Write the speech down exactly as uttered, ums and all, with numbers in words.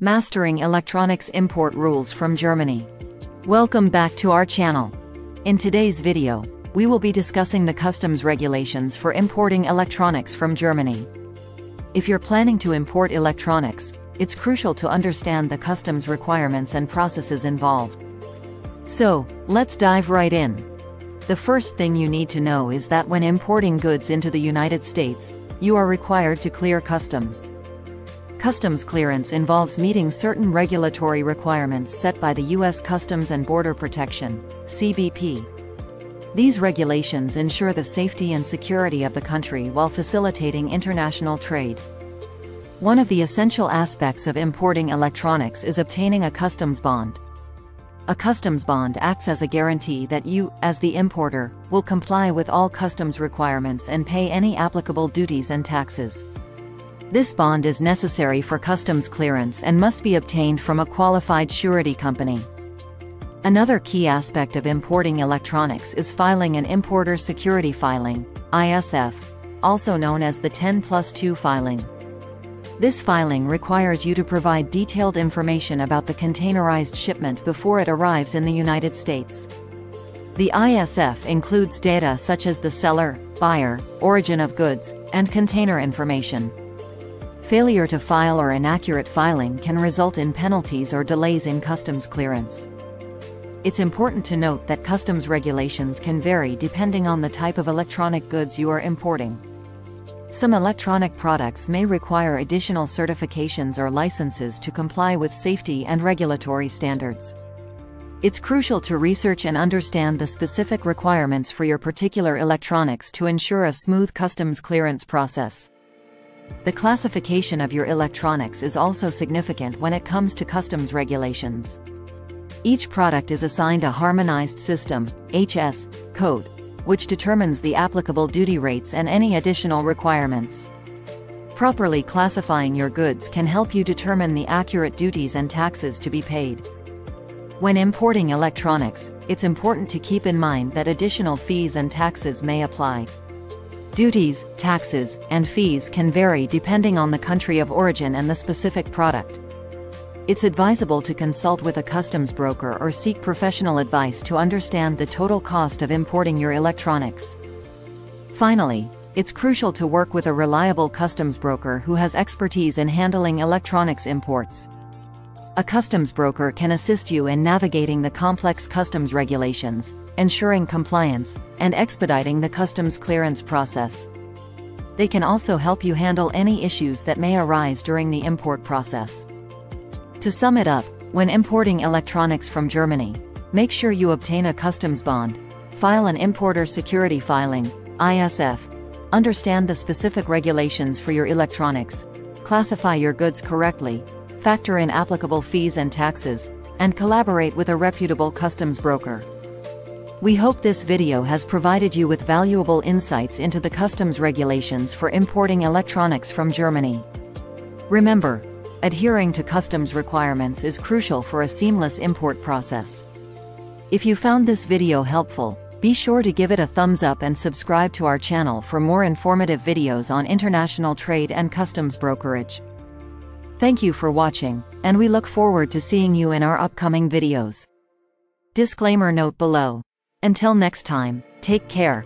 Mastering Electronics Import Rules from Germany. Welcome back to our channel. In today's video, we will be discussing the customs regulations for importing electronics from Germany. If you're planning to import electronics, it's crucial to understand the customs requirements and processes involved. So, let's dive right in. The first thing you need to know is that when importing goods into the United States, you are required to clear customs. Customs clearance involves meeting certain regulatory requirements set by the U S Customs and Border Protection, C B P. These regulations ensure the safety and security of the country while facilitating international trade. One of the essential aspects of importing electronics is obtaining a customs bond. A customs bond acts as a guarantee that you, as the importer, will comply with all customs requirements and pay any applicable duties and taxes. This bond is necessary for customs clearance and must be obtained from a qualified surety company. Another key aspect of importing electronics is filing an Importer Security Filing, I S F, also known as the ten plus two filing. This filing requires you to provide detailed information about the containerized shipment before it arrives in the United States. The I S F includes data such as the seller, buyer, origin of goods, and container information. Failure to file or inaccurate filing can result in penalties or delays in customs clearance. It's important to note that customs regulations can vary depending on the type of electronic goods you are importing. Some electronic products may require additional certifications or licenses to comply with safety and regulatory standards. It's crucial to research and understand the specific requirements for your particular electronics to ensure a smooth customs clearance process. The classification of your electronics is also significant when it comes to customs regulations. Each product is assigned a harmonized system, H S, code, which determines the applicable duty rates and any additional requirements. Properly classifying your goods can help you determine the accurate duties and taxes to be paid. When importing electronics, it's important to keep in mind that additional fees and taxes may apply. Duties, taxes, and fees can vary depending on the country of origin and the specific product. It's advisable to consult with a customs broker or seek professional advice to understand the total cost of importing your electronics. Finally, it's crucial to work with a reliable customs broker who has expertise in handling electronics imports. A customs broker can assist you in navigating the complex customs regulations, ensuring compliance, and expediting the customs clearance process. They can also help you handle any issues that may arise during the import process. To sum it up, when importing electronics from Germany, make sure you obtain a customs bond, file an Importer Security Filing, I S F, understand the specific regulations for your electronics, classify your goods correctly, factor in applicable fees and taxes, and collaborate with a reputable customs broker. We hope this video has provided you with valuable insights into the customs regulations for importing electronics from Germany. Remember, adhering to customs requirements is crucial for a seamless import process. If you found this video helpful, be sure to give it a thumbs up and subscribe to our channel for more informative videos on international trade and customs brokerage. Thank you for watching, and we look forward to seeing you in our upcoming videos. Disclaimer note below. Until next time, take care.